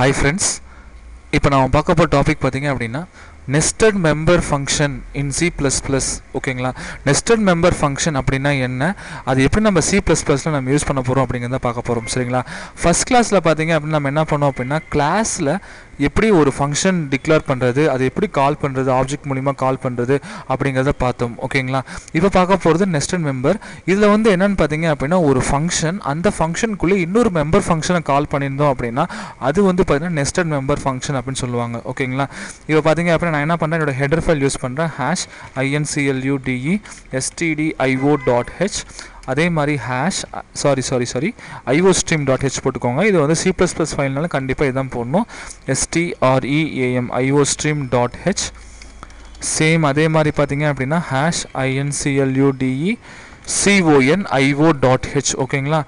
Hi friends, now we will talk about topic nested member function in C++. Okay, nested member function அப்படினா என்ன, அது எப்படி நம்ம C++ ல நாம யூஸ் பண்ண போறோம் அப்படிங்கறத பார்க்க போறோம் சரிங்களா. ஃபர்ஸ்ட் கிளாஸ்ல பாத்தீங்க அப்படினா நாம என்ன பண்ணோம் அப்படினா கிளாஸ்ல எப்படி ஒரு ஃபங்க்ஷன் டிக்ளேர் பண்றது, அது எப்படி கால் பண்றது, ஆப்ஜெக்ட் மூலமா கால் பண்றது அப்படிங்கறத பார்த்தோம் ஓகேங்களா. இப்போ பார்க்க போறது நெஸ்டட் மெம்பர். இதுல வந்து என்னன்னு பாத்தீங்க அப்படினா ஒரு ஃபங்க்ஷன், அந்த ஃபங்க்ஷனுக்குள்ள இன்னொரு மெம்பர் ஃபங்க்ஷனை கால் பண்ணிருந்தோம் அப்படினா அது வந்து பாத்தீங்க நெஸ்டட் மெம்பர் ஃபங்க்ஷன் அப்படினு சொல்லுவாங்க ஓகேங்களா. இப்போ பாத்தீங்க அப்படினா நான் என்ன பண்றேன், என்னோட ஹெடர் ஃபைல் யூஸ் பண்றேன் #include stdio.h, அதே மாதிரி iostream.h போட்டுக்கோங்க. இது வந்து C++ ஃபைல்னால கண்டிப்பா இதான் போடணும், stream iostream.h. சேம் அதே மாதிரி பாத்தீங்க அப்படினா #include con io.h ஓகேங்களா.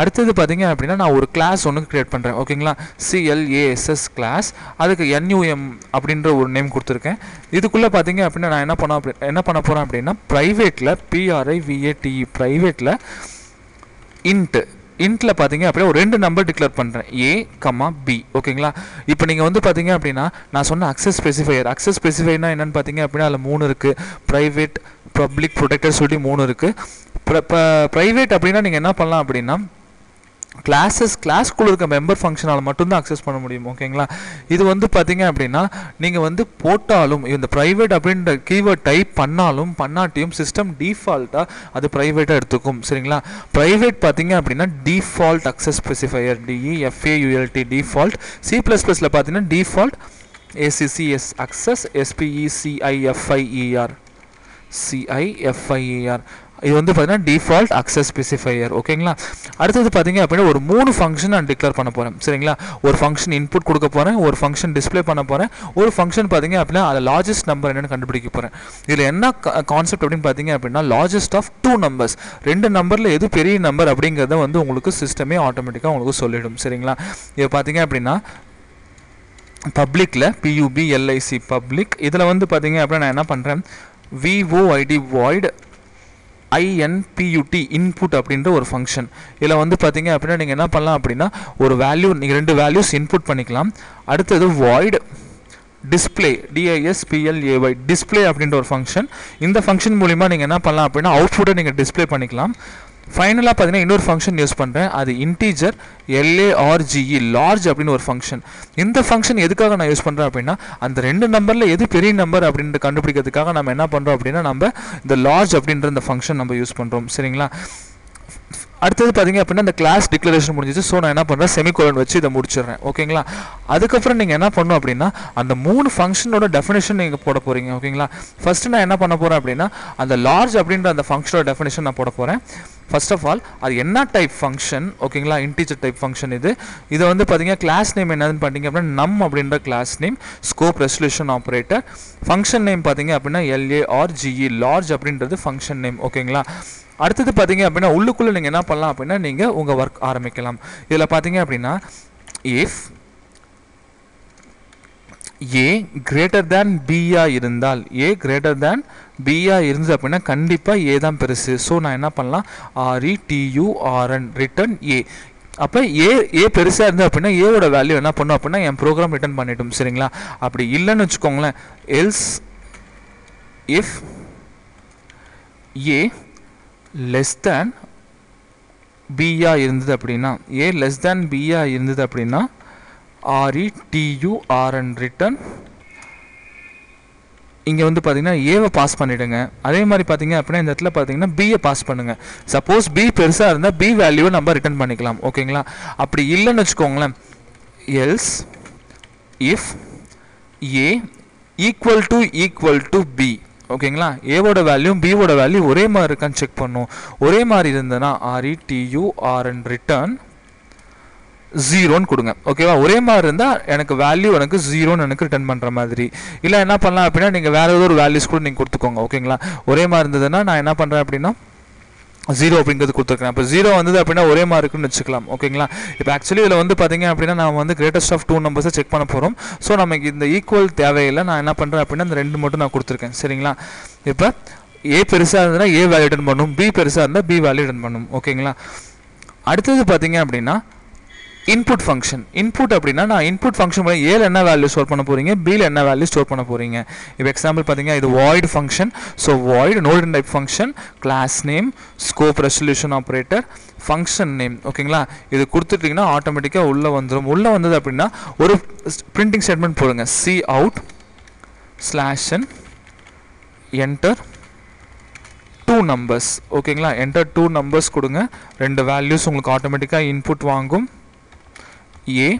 அடுத்து பாத்தீங்க அப்படினா நான் ஒரு கிளாஸ் ஒன்னு கிரியேட் பண்றேன் ஓகேங்களா, class கிளாஸ், அதுக்கு NUM அப்படிங்கற ஒரு நேம் கொடுத்திருக்கேன். இதுக்குள்ள பாத்தீங்க அப்படினா நான் என்ன பண்ண போறேன் அப்படினா பிரைவேட்ல privateல intல பாத்தீங்க அப்படியே ஒரு ரெண்டு நம்பர் டிக்ளேர் பண்றேன் a, b ஓகேங்களா. இப்போ நீங்க வந்து பாத்தீங்க அப்படினா நான் சொன்ன அக்சஸ் ஸ்பெசிஃபையர்னா என்னன்னு பாத்தீங்க அப்படினா அதுல மூணு இருக்கு, private, public, protector சொல்லி மூணு இருக்கு. பிரைவேட் அப்படினா நீங்க என்ன பண்ணலாம் அப்படினா கிளாஸ்க்குள்ள இருக்க மெம்பர் ஃபங்க்ஷனால மட்டும் தான் அக்சஸ் பண்ண முடியும் ஓகேங்களா. இது வந்து பாத்தீங்க அப்படினா நீங்க வந்து போட்டாலும் இந்த பிரைவேட் அப்படின்ற கீவேர்ட் டைப் பண்ணாலும் பண்ணாட்டியும் சிஸ்டம் டிஃபால்ட்டா அது பிரைவேட்டா எடுத்துக்கும் சரிங்களா. பிரைவேட் பாத்தீங்க அப்படினா default access specifier DEFAULT default. C++ல பாத்தீங்கன்னா டிஃபால்ட் ACCS அக்சஸ் SPECIFIER, இது வந்து பாத்தீங்கன்னா டிஃபால்ட் அக்சஸ் ஸ்பெசிஃபையர் ஓகேங்களா. அடுத்து பாத்தீங்க அப்படின்னா ஒரு மூணு ஃபங்க்ஷன் நான் டிக்ளேர் பண்ண போறேன் சரிங்களா. ஒரு ஃபங்க்ஷன் இன்புட் கொடுக்க போறேன், ஒரு ஃபங்க்ஷன் டிஸ்ப்ளே பண்ண போறேன், ஒரு ஃபங்க்ஷன் பாத்தீங்க அப்படின்னா அது லார்ஜஸ்ட் நம்பர் என்னன்னு கண்டுபிடிக்க போறேன். இதுல என்ன கான்செப்ட் அப்படின்னு பாத்தீங்க அப்படின்னா லார்ஜஸ்ட் ஆஃப் டூ நம்பர்ஸ், ரெண்டு நம்பர்ல எது பெரிய நம்பர் அப்படிங்கறத வந்து உங்களுக்கு சிஸ்டமே ஆட்டோமேட்டிக்கா உங்களுக்கு சொல்லிடும் சரிங்களா. இது பாத்தீங்க அப்படின்னா பப்ளிக்ல PUBLIC பப்ளிக், இதுல வந்து பாத்தீங்க அப்படின்னா நான் என்ன பண்றேன் void void INPUT input அப்படின்ற ஒரு ஃபங்க்ஷன். இதில் வந்து பார்த்தீங்க அப்படின்னா நீங்கள் என்ன பண்ணலாம் அப்படின்னா ஒரு வேல்யூ, நீங்கள் ரெண்டு வேல்யூஸ் இன்புட் பண்ணிக்கலாம். அடுத்தது void display DISPLAY display அப்படின்ற ஒரு ஃபங்க்ஷன். இந்த ஃபங்க்ஷன் மூலிமா நீங்கள் என்ன பண்ணலாம் அப்படின்னா அவுட்புட்டை நீங்கள் டிஸ்பிளே பண்ணிக்கலாம். ஃபைனலாக பார்த்தீங்கன்னா இன்னொரு ஃபங்க்ஷன் யூஸ் பண்ணுறேன், அது இன்டீஜர் LARGE லார்ஜ் அப்படின்னு ஒரு ஃபங்க்ஷன். இந்த ஃபங்க்ஷன் எதுக்காக நான் யூஸ் பண்ணுறேன் அப்படின்னா அந்த ரெண்டு நம்பரில் எது பெரிய நம்பர் அப்படின்ற கண்டுபிடிக்கிறதுக்காக நம்ம என்ன பண்ணுறோம் அப்படின்னா நம்ம இந்த லார்ஜ் அப்படின்ற இந்த ஃபங்க்ஷன் நம்ம யூஸ் பண்ணுறோம் சரிங்களா. அடுத்தது பார்த்தீங்க அப்படின்னா இந்த கிளாஸ் டிக்ளரேஷன் முடிஞ்சிச்சு. ஸோ நான் என்ன பண்ணுறேன், செமிகோலன் வச்சு இதை முடிச்சிடுறேன் ஓகேங்களா. அதுக்கப்புறம் நீங்கள் என்ன பண்ணணும் அப்படின்னா அந்த மூணு ஃபங்க்ஷனோட டெஃபினேஷன் நீங்கள் போட போகிறீங்க ஓகேங்களா. ஃபஸ்ட்டு நான் என்ன பண்ண போகிறேன் அப்படின்னா அந்த லார்ஜ் அப்படின்ற அந்த ஃபங்க்ஷனோட டெஃபினேஷன் நான் போட போகிறேன். ஃபர்ஸ்ட் ஆஃப் ஆல் அது என்ன டைப் ஃபங்க்ஷன் ஓகேங்களா, இன்டீஜர் டைப் ஃபங்க்ஷன். இது வந்து பார்த்தீங்கன்னா கிளாஸ் நேம் என்னதுன்னு பார்த்தீங்க அப்படின்னா நம் அப்படின்ற class name, scope resolution operator. Function name பார்த்தீங்க அப்படின்னா LARGE லார்ஜ் அப்படின்றது ஃபங்க்ஷன் நேம் ஓகேங்களா. அடுத்தது பார்த்தீங்க அப்படின்னா உள்ளுக்குள்ளே நீங்கள் என்ன பண்ணலாம் அப்படின்னா நீங்கள் உங்கள் ஒர்க் ஆரம்பிக்கலாம். இதில் பார்த்தீங்க அப்படின்னா இஃப் A greater than B-ஆ இருந்துச்சு அப்படின்னா கண்டிப்பாக A தான் பெருசு. ஸோ நான் என்ன பண்ணலாம் RETURN ரிட்டர்ன் A. அப்போ A பெருசாக இருந்தது அப்படின்னா ஏவோட வேல்யூ என்ன பண்ணும் அப்படின்னா என் ப்ரோக்ராம் ரிட்டர்ன் பண்ணிவிடும் சரிங்களா. அப்படி இல்லைன்னு வச்சுக்கோங்களேன், else if A less than பியா இருந்தது அப்படின்னா RETURN ரிட்டர்ன் இங்கே வந்து பார்த்தீங்கன்னா ஏவை பாஸ் பண்ணிவிடுங்க. அதே மாதிரி பார்த்தீங்க அப்படின்னா இந்த இடத்துல பார்த்தீங்கன்னா பியை பாஸ் பண்ணுங்கள். சப்போஸ் பி பெருசாக இருந்தால் பி வேல்யூவை நம்ம ரிட்டர்ன் பண்ணிக்கலாம் ஓகேங்களா. அப்படி இல்லைன்னு வச்சுக்கோங்களேன், எல்ஸ் இஃப் A = B ஓகேங்களா. ஏவோட வேல்யூ பியோட வேல்யூ ஒரே மாதிரி இருக்கான்னு செக் பண்ணும். ஒரே மாதிரி இருந்ததுன்னா RETURN ரிட்டர்ன் 0ன்னு கொடுங்க ஓகேவா. ஒரே மாதிரி இருந்தால் எனக்கு வேல்யூ எனக்கு 0ன்னு எனக்கு ரிட்டர்ன் பண்ணுற மாதிரி. இல்லை என்ன பண்ணலாம் அப்படின்னா நீங்கள் வேறு ஏதோ ஒரு வேல்யூஸ் கூட நீங்கள் கொடுத்துக்கோங்க ஓகேங்களா. ஒரே மாதிரி இருந்ததுன்னா நான் என்ன பண்ணுறேன் அப்படின்னா 0 அப்படிங்கிறது கொடுத்துருக்கேன். இப்போ 0 வந்தது அப்படின்னா ஒரே மாதிரி இருக்குன்னு வச்சுக்கலாம் ஓகேங்களா. இப்போ ஆக்சுவலி இதில் வந்து பார்த்தீங்க அப்படின்னா நான் வந்து கிரேட்டஸ்ட் ஆஃப் டூ நம்பர்ஸை செக் பண்ண போகிறோம். ஸோ நமக்கு இந்த ஈக்குவல் தேவையில்லை. நான் என்ன பண்ணுறேன் அப்படின்னா இந்த ரெண்டு மட்டும் நான் கொடுத்துருக்கேன் சரிங்களா. இப்போ A பெருசாக இருந்ததுன்னா A வேல்யூ ரிட்டர்ன் பண்ணும், B பெருசாக இருந்தால் B வேல்யூ ரிட்டர்ன் பண்ணும் ஓகேங்களா. அடுத்தது பார்த்தீங்க அப்படின்னா input function. Input அப்படின்னா நான் input function மூலம் a ல என்ன value store பண்ண போறீங்க, b ல என்ன value store பண்ண போறீங்க. இப்போ எக்ஸாம்பிள் பாத்தீங்க, இது void function. So void node type function, class name, scope resolution operator, function name. ஓகேங்களா? இது கொடுத்துட்டீங்கன்னா ஆட்டோமேட்டிக்கா உள்ள வந்துரும். உள்ள வந்தது அப்படின்னா ஒரு printing statement போடுங்க. cout\n enter two numbers. ஓகேங்களா? enter two numbers கொடுங்க. ரெண்டு values உங்களுக்கு ஆட்டோமேட்டிக்கா input வாங்கும். A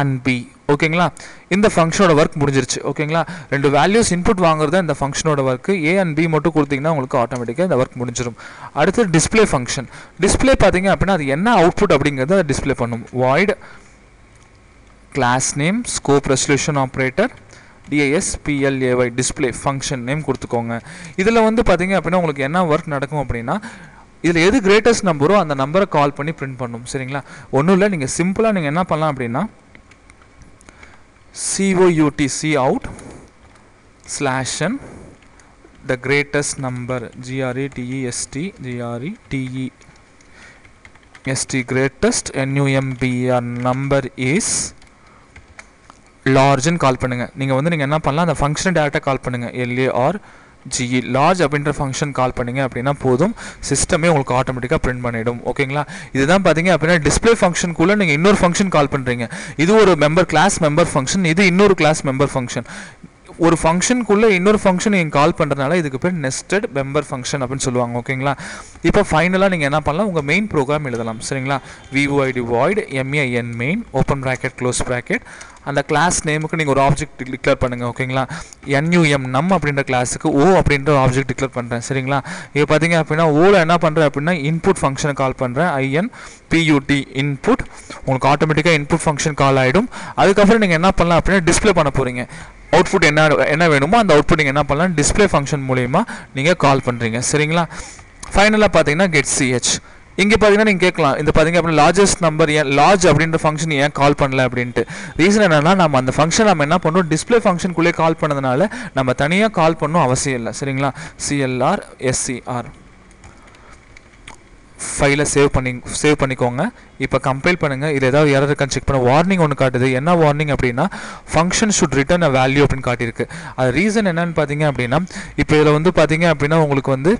and B. ஓகேங்களா? இந்த ஃபங்க்ஷனோட வர்க் முடிஞ்சிருச்சு. ஓகேங்களா? ரெண்டு வேல்யூஸ் இன்புட் வாங்குறது இந்த ஃபங்க்ஷனோட வர்க். A and B மட்டும் கொடுத்தீங்கன்னா உங்களுக்கு ஆட்டோமேட்டிக்காக இந்த வர்க் முடிஞ்சிடும். அடுத்து டிஸ்பிளே ஃபங்க்ஷன். டிஸ்பிளே பார்த்தீங்க அப்படின்னா அது என்ன அவுட்புட் அப்படிங்கிறத டிஸ்பிளே பண்ணும். void class name scope resolution operator DISPLAY display function name கொடுத்துக்கோங்க. இதில் வந்து பார்த்தீங்க அப்படின்னா உங்களுக்கு என்ன ஒர்க் நடக்கும் அப்படின்னா இதில் எது கிரேட்டஸ்ட் நம்பரோ அந்த நம்பரை கால் பண்ணி பிரிண்ட் பண்ணும். சரிங்களா? ஒன்றும் இல்லை, நீங்கள் சிம்பிளாக நீங்கள் என்ன பண்ணலாம் அப்படின்னா cout\n the greatest number GRETEST greatest NUMBR number is large ன்னு கால் பண்ணுங்கள். நீங்கள் வந்து நீங்கள் என்ன பண்ணலாம், அந்த ஃபங்க்ஷனை டேரெக்டாக கால் பண்ணுங்கள். LARGE large அப்படின்ற ஃபங்க்ஷன் கால் பண்ணிங்க அப்படின்னா போதும், சிஸ்டமே உங்களுக்கு ஆட்டோமேட்டிக்காக பிரிண்ட் பண்ணிவிடும். ஓகேங்களா? இதுதான் பார்த்தீங்க அப்படின்னா டிஸ்பிளே ஃபங்க்ஷனுக்குள்ளே நீங்கள் இன்னொரு ஃபங்க்ஷன் கால் பண்ணுறீங்க. இது ஒரு மெம்பர் கிளாஸ் மெம்பர் ஃபங்க்ஷன், இது இன்னொரு கிளாஸ் மெம்பர் ஃபங்க்ஷன். ஒரு ஃபங்க்ஷனுக்குள்ளே இன்னொரு ஃபங்க்ஷன் நீங்கள் கால் பண்ணுறதுனால இதுக்கு பேர் நெஸ்டட் மெம்பர் ஃபங்க்ஷன் அப்படின்னு சொல்லுவாங்க. ஓகேங்களா? இப்போ ஃபைனலாக நீங்கள் என்ன பண்ணலாம், உங்கள் மெயின் ப்ரோக்ராம் எழுதலாம். சரிங்களா? void void main main open bracket close bracket, அந்த கிளாஸ் நேமுக்கு நீங்கள் ஒரு ஆப்ஜெக்ட் டிக்ளேர் பண்ணுங்கள். ஓகேங்களா? NUMNUM அப்படின்ற கிளாஸுக்கு O அப்படின்ற ஆப்ஜெக்ட் டிக்ளேர் பண்ணுறேன். சரிங்களா? இப்போ பார்த்தீங்க அப்படின்னா ஓவில் என்ன பண்ணுறேன் அப்படின்னா இன்புட் ஃபங்க்ஷனை கால் பண்ணுறேன். INPUT இன்புட், உங்களுக்கு ஆட்டோமேட்டிக்காக இன்புட் ஃபங்க்ஷன் கால் ஆகிடும். அதுக்கப்புறம் நீங்கள் என்ன பண்ணலாம் அப்படின்னா டிஸ்பிளே பண்ண போகிறீங்க. அவுட்புட் என்ன வேணுமோ அந்த அவுட்புட் நீங்கள் என்ன பண்ணலாம், டிஸ்பிளே ஃபங்க்ஷன் மூலயமா நீங்கள் கால் பண்ணுறீங்க. சரிங்களா? ஃபைனலாக பார்த்தீங்கன்னா getch. இங்கே பார்த்தீங்கன்னா நீங்கள் கேட்கலாம், இந்த பார்த்தீங்க அப்படின்னா லார்ஜஸ்ட் நம்பர் ஏன் லார்ஜ் அப்படின்ற ஃபங்க்ஷன் ஏன் கால் பண்ணலை அப்படின்ட்டு. ரீசன் என்னென்னா நம்ம அந்த ஃபங்க்ஷன் நம்ம என்ன பண்ணோம், டிஸ்பிளே ஃபங்க்ஷனுக்குள்ளே கால் பண்ணதுனால நம்ம தனியாக கால் பண்ணணும் அவசியம் இல்லை. சரிங்களா? clr scr ஃபைலை சேவ் பண்ணிக்கோங்க. இப்போ கம்பைல் பண்ணுங்கள். இது ஏதாவது எரர் இருக்கான்னு செக் பண்ண வார்னிங் ஒன்று காட்டுது. என்ன வார்னிங் அப்படின்னா function should return a value அப்படின்னு காட்டியிருக்கு. அது ரீசன் என்னன்னு பார்த்தீங்க அப்படின்னா இப்போ இதில் வந்து பார்த்தீங்க அப்படின்னா உங்களுக்கு வந்து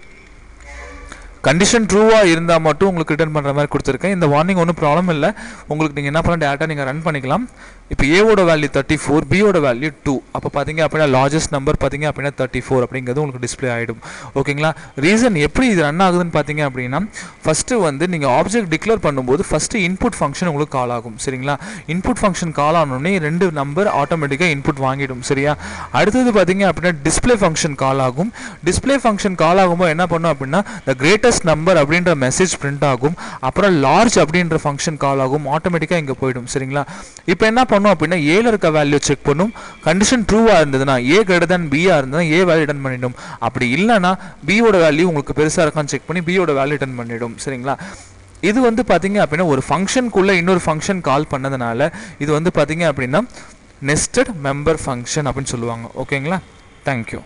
கண்டிஷன் ட்ரூவாக இருந்தால் மட்டும் உங்களுக்கு ரிட்டர்ன் பண்ணுற மாதிரி கொடுத்துருக்கேன். இந்த வார்னிங் ஒன்றும் ப்ராப்ளம் இல்லை. உங்களுக்கு நீங்கள் என்ன பண்ணலாம், டேரெக்டாக நீங்கள் ரன் பண்ணிக்கலாம். இப்போ ஏவோட வேல்யூ 34, பியோட வேல்யூ 2. அப்போ பார்த்தீங்க அப்படின்னா லார்ஜஸ்ட் நம்பர் பார்த்தீங்க அப்படின்னா 34 அப்படிங்கிறது உங்களுக்கு டிஸ்பிளே ஆகிடும். ஓகேங்களா? ரீசன் எப்படி இது ரன் ஆகுதுன்னு பார்த்தீங்க அப்படின்னா ஃபஸ்ட்டு வந்து நீங்கள் ஆப்ஜெக்ட் டிக்ளேர் பண்ணும்போது ஃபஸ்ட்டு இன்புட் ஃபங்க்ஷன் உங்களுக்கு கால் ஆகும். சரிங்களா? இன்புட் ஃபங்க்ஷன் கால் ஆனோடனே ரெண்டு நம்பர் ஆட்டோமேட்டிக்காக இன்புட் வாங்கிடும். சரியா? அடுத்தது பார்த்தீங்க அப்படின்னா டிஸ்பிளே ஃபங்க்ஷன் கால் ஆகும். டிஸ்பிளே ஃபங்க்ஷன் கால் ஆகும்போது என்ன பண்ணும் அப்படின்னா த கிரேட்டஸ்ட் நம்பர் அப்படின்ற மெசேஜ் பிரிண்ட் ஆகும். அப்புறம் லார்ஜ் அப்படின்ற ஃபங்க்ஷன் கால் ஆகும். ஆட்டோமேட்டிக்காக இங்கே போயிடும். சரிங்களா? இப்போ என்ன பண்ணும் அப்படின்னா ஏல இருக்க வேல்யூ செக் பண்ணும். கண்டிஷன் ட்ரூவாக இருந்ததுன்னா ஏ கிரேட்டர் தன் பியாக இருந்ததுன்னா ஏ வேல்யூ ரிட்டர்ன் பண்ணிடும். அப்படி இல்லைனா பியோட வேல்யூ உங்களுக்கு பெருசாக இருக்கான்னு செக் பண்ணி பியோட வேல்யூ ரிட்டர்ன் பண்ணிடும். சரிங்களா? இது வந்து பார்த்தீங்க அப்படின்னா ஒரு ஃபங்க்ஷனுக்குள்ளே இன்னொரு ஃபங்க்ஷன் கால் பண்ணதுனால இது வந்து பார்த்தீங்க அப்படின்னா நெஸ்டட் மெம்பர் ஃபங்க்ஷன் அப்படின்னு சொல்லுவாங்க. ஓகேங்களா? தேங்க்யூ.